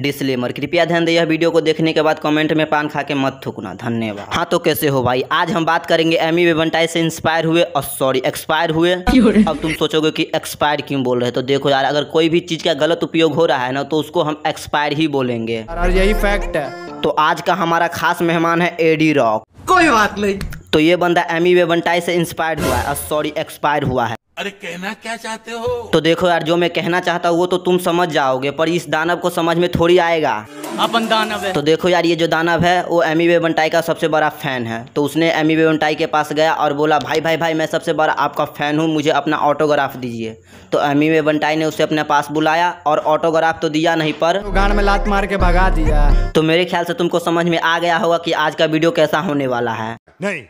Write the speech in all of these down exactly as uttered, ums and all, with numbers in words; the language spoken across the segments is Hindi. डिस्क्लेमर, कृपया ध्यान दें। यह वीडियो को देखने के बाद कमेंट में पान खा के मत थूकना। धन्यवाद। हाँ तो कैसे हो भाई, आज हम बात करेंगे एमीवे बंटाई से इंस्पायर हुए और सॉरी एक्सपायर हुए। अब तुम सोचोगे कि एक्सपायर क्यों बोल रहे हो, तो देखो यार, अगर कोई भी चीज का गलत उपयोग हो रहा है ना तो उसको हम एक्सपायर ही बोलेंगे, यही फैक्ट है। तो आज का हमारा खास मेहमान है एडी रॉक। कोई बात नहीं। तो ये बंदा एमीवे बंटाई से इंस्पायर हुआ है और सॉरी एक्सपायर हुआ है। अरे कहना क्या चाहते हो? तो देखो यार, जो मैं कहना चाहता हूँ वो तो तुम समझ जाओगे, पर इस दानव को समझ में थोड़ी आएगा। अपन दानव है। तो देखो यार, ये जो दानव है वो एमीवे बंटाई का सबसे बड़ा फैन है। तो उसने एमीवे बंटाई के पास गया और बोला, भाई भाई भाई मैं सबसे बड़ा आपका फैन हूँ, मुझे अपना ऑटोग्राफ दीजिए। तो एमीवे बंटाई ने उसे अपने पास बुलाया और ऑटोग्राफ तो दिया नहीं, पर गान में लात मार के भगा दिया। तो मेरे ख्याल से तुमको समझ में आ गया होगा कि आज का वीडियो कैसा होने वाला है। नहीं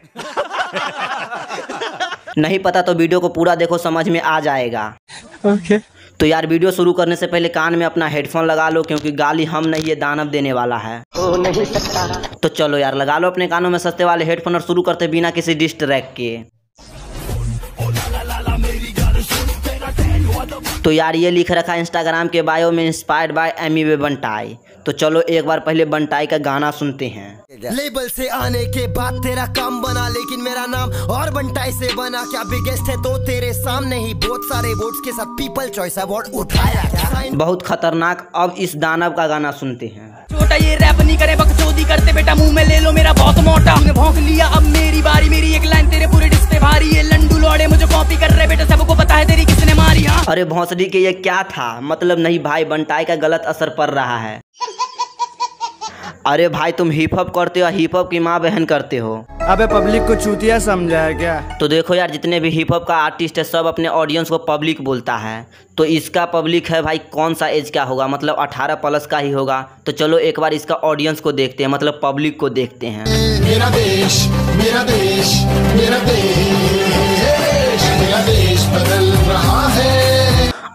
नहीं पता तो वीडियो को पूरा देखो, समझ में आ जाएगा। Okay okay. तो यार वीडियो शुरू करने से पहले कान में अपना हेडफोन लगा लो, क्योंकि गाली हम नहीं ये दानव देने वाला है। ओ नहीं सकता। तो चलो यार, लगा लो अपने कानों में सस्ते वाले हेडफोन और शुरू करते बिना किसी डिस्ट्रैक्ट के। तो यार ये लिख रखा है इंस्टाग्राम के बायो में, इंस्पायर्ड बाय एमीवे बंटाई। तो चलो एक बार पहले बंटाई का गाना सुनते हैं। लेबल से आने के बाद तेरा काम बना, लेकिन मेरा नाम और बंटाई से बना। क्या बिगेस्ट है तो तेरे सामने ही, बहुत सारे वोट्स के साथ पीपल चॉइस अवार्ड उठाया। बहुत खतरनाक। अब इस दानव का गाना सुनते हैं। छोटा ये रैप नहीं करे, बकचोदी करते बेटा, मुँह में ले लो मेरा बहुत मोटा। तूने भौंक लिया अब मेरी बारी, मेरी एक लाइन तेरे पूरे डिस्क पे भारी। ये लंडू लौड़े मुझे कॉपी कर रहे बेटा, सबको पता है तेरी किसने मारी। हाँ अरे भौंसड़ी के ये क्या था, मतलब नहीं भाई, बंटाई का गलत असर पड़ रहा है। अरे भाई तुम हिप हॉप करते हो, हिप हॉप की माँ बहन करते हो। अबे पब्लिक को चूतिया समझा है क्या? तो देखो यार, जितने भी हिप हॉप का आर्टिस्ट है सब अपने ऑडियंस को पब्लिक बोलता है। तो इसका पब्लिक है भाई कौन सा एज का होगा, मतलब अठारह प्लस का ही होगा। तो चलो एक बार इसका ऑडियंस को देखते हैं, मतलब पब्लिक को देखते हैं। मेरा देश, मेरा देश, मेरा देश, मेरा देश बदल रहा है।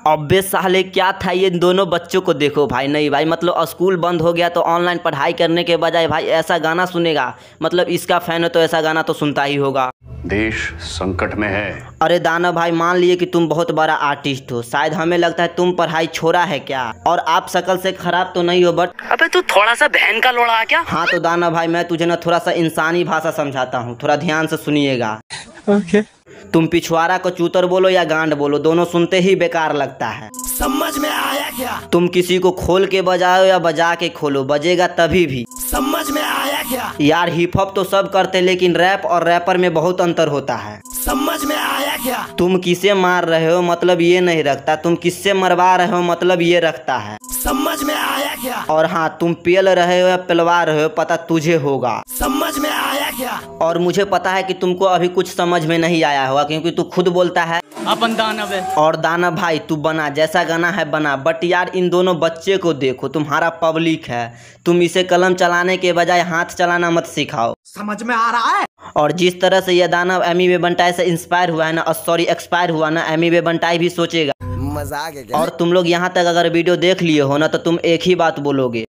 अबे साले क्या था, ये दोनों बच्चों को देखो भाई। नहीं भाई, मतलब स्कूल बंद हो गया तो ऑनलाइन पढ़ाई करने के बजाय भाई ऐसा गाना सुनेगा, मतलब इसका फैन है तो ऐसा गाना तो सुनता ही होगा। देश संकट में है। अरे दानव भाई, मान लिए कि तुम बहुत बड़ा आर्टिस्ट हो, शायद हमें लगता है तुम पढ़ाई छोड़ा है क्या, और आप शकल से खराब तो नहीं हो, बट अबे तू थोड़ा सा बहन का लोड़ा क्या। हाँ तो दानव भाई, मैं तुझे ना थोड़ा सा इंसानी भाषा समझाता हूँ, थोड़ा ध्यान से सुनिएगा। ओके। तुम पिछवाड़ा को चूतर बोलो या गांड बोलो, दोनों सुनते ही बेकार लगता है। समझ में आया क्या? तुम किसी को खोल के बजाओ या बजा के खोलो, बजेगा तभी भी। समझ में आया क्या? यार हिप हॉप तो सब करते, लेकिन रैप और रैपर में बहुत अंतर होता है। समझ में आया क्या? तुम किसे मार रहे हो मतलब ये नहीं रखता, तुम किससे मरवा रहे हो मतलब ये रखता है। समझ में आया क्या? और हाँ, तुम पियल रहे हो या पिलवा रहे हो पता तुझे होगा। समझ में आया क्या? और मुझे पता है कि तुमको अभी कुछ समझ में नहीं आया होगा, क्योंकि तू खुद बोलता है अपन दानव है। और दानव भाई तू बना, जैसा गाना है बना, बट यार इन दोनों बच्चे को देखो, तुम्हारा पब्लिक है, तुम इसे कलम चलाने के बजाय हाथ चलाना मत सिखाओ। समझ में आ रहा है। और जिस तरह से यह दानव एमीवे बंटाई से इंस्पायर हुआ है ना, सॉरी एक्सपायर हुआ ना, एमीवे बंटाई भी सोचेगा। मजा आ गया। और तुम लोग यहाँ तक अगर वीडियो देख लिए हो ना तो तुम एक ही बात बोलोगे,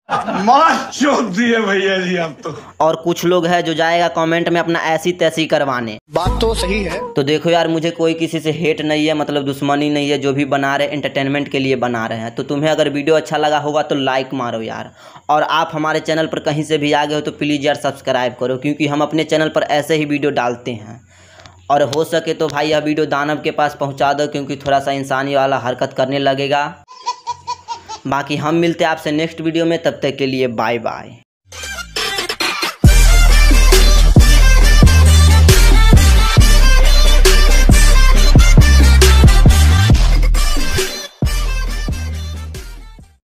मार चोट दिए भैया जी आप तो। और कुछ लोग है जो जाएगा कमेंट में अपना ऐसी तैसी करवाने। बात तो सही है। तो देखो यार, मुझे कोई किसी से हेट नहीं है, मतलब दुश्मनी नहीं है, जो भी बना रहे एंटरटेनमेंट के लिए बना रहे हैं। तो तुम्हें अगर वीडियो अच्छा लगा होगा तो लाइक मारो यार, और आप हमारे चैनल पर कहीं से भी आ गए हो तो प्लीज़ यार सब्सक्राइब करो, क्योंकि हम अपने चैनल पर ऐसे ही वीडियो डालते हैं। और हो सके तो भाई यह वीडियो दानव के पास पहुंचा दो, क्योंकि थोड़ा सा इंसानी वाला हरकत करने लगेगा। बाकी हम मिलते हैं आपसे नेक्स्ट वीडियो में, तब तक के लिए बाय बाय।